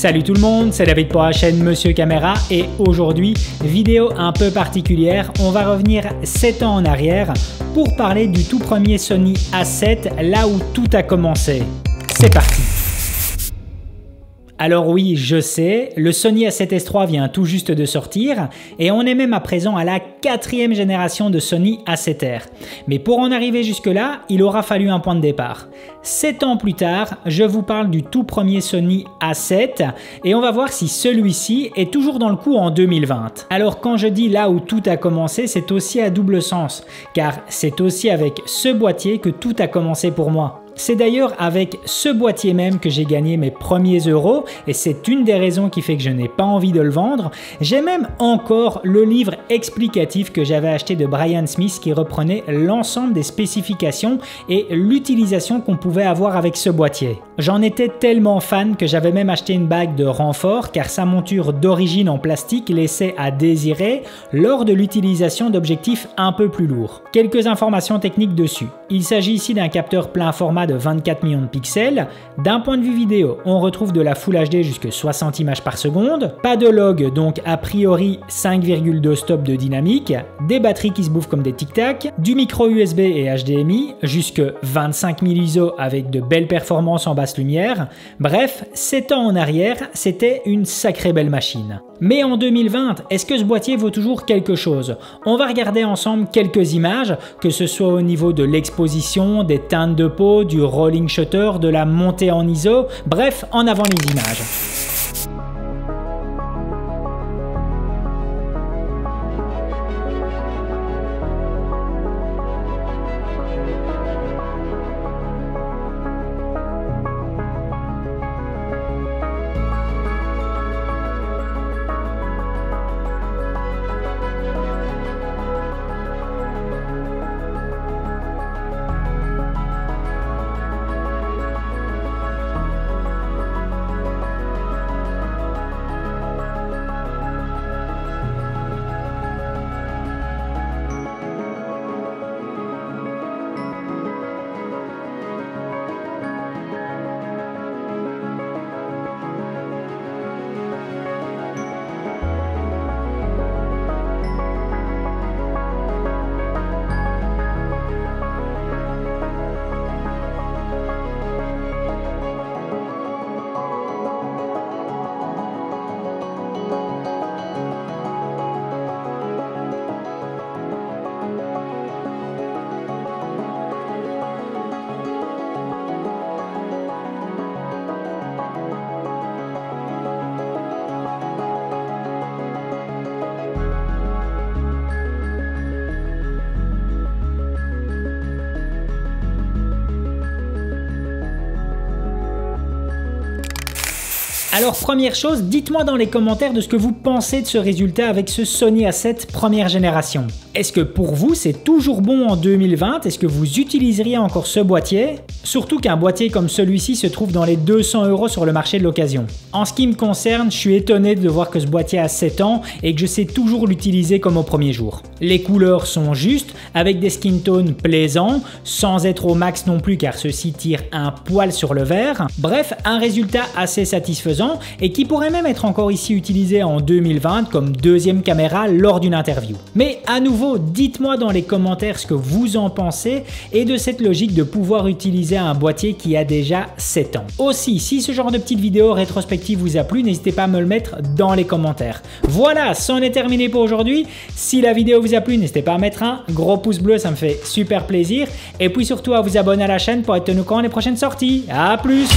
Salut tout le monde, c'est David pour la chaîne Monsieur Caméra et aujourd'hui, vidéo un peu particulière, on va revenir 7 ans en arrière pour parler du tout premier Sony A7, là où tout a commencé. C'est parti! Alors oui, je sais, le Sony A7S III vient tout juste de sortir et on est même à présent à la 4e génération de Sony A7R. Mais pour en arriver jusque-là, il aura fallu un point de départ. 7 ans plus tard, je vous parle du tout premier Sony A7 et on va voir si celui-ci est toujours dans le coup en 2020. Alors quand je dis là où tout a commencé, c'est aussi à double sens, car c'est aussi avec ce boîtier que tout a commencé pour moi. C'est d'ailleurs avec ce boîtier même que j'ai gagné mes premiers euros et c'est une des raisons qui fait que je n'ai pas envie de le vendre. J'ai même encore le livre explicatif que j'avais acheté de Brian Smith qui reprenait l'ensemble des spécifications et l'utilisation qu'on pouvait avoir avec ce boîtier. J'en étais tellement fan que j'avais même acheté une bague de renfort car sa monture d'origine en plastique laissait à désirer lors de l'utilisation d'objectifs un peu plus lourds. Quelques informations techniques dessus. Il s'agit ici d'un capteur plein format de 24 millions de pixels. D'un point de vue vidéo, on retrouve de la Full HD jusqu'à 60 images par seconde, pas de log, donc a priori 5,2 stops de dynamique, des batteries qui se bouffent comme des tic-tac, du micro USB et HDMI, jusque 25 000 ISO avec de belles performances en basse lumière. Bref, 7 ans en arrière, c'était une sacrée belle machine. Mais en 2020, est-ce que ce boîtier vaut toujours quelque chose? On va regarder ensemble quelques images, que ce soit au niveau de l'exposition, des teintes de peau, du rolling shutter, de la montée en ISO, bref, en avant les images. Alors première chose, dites-moi dans les commentaires de ce que vous pensez de ce résultat avec ce Sony A7 première génération. Est-ce que pour vous c'est toujours bon en 2020? Est-ce que vous utiliseriez encore ce boîtier? Surtout qu'un boîtier comme celui-ci se trouve dans les 200 € sur le marché de l'occasion. En ce qui me concerne, je suis étonné de voir que ce boîtier a 7 ans et que je sais toujours l'utiliser comme au premier jour. Les couleurs sont justes, avec des skin tones plaisants, sans être au max non plus car ceux-ci tirent un poil sur le vert. Bref, un résultat assez satisfaisant et qui pourrait même être encore ici utilisé en 2020 comme deuxième caméra lors d'une interview. Mais à nouveau, dites-moi dans les commentaires ce que vous en pensez et de cette logique de pouvoir utiliser un boîtier qui a déjà 7 ans. Aussi, si ce genre de petite vidéo rétrospective vous a plu, n'hésitez pas à me le mettre dans les commentaires. Voilà, c'en est terminé pour aujourd'hui. Si la vidéo vous a plu, n'hésitez pas à mettre un gros pouce bleu, ça me fait super plaisir. Et puis surtout à vous abonner à la chaîne pour être tenu au courant des prochaines sorties. A plus!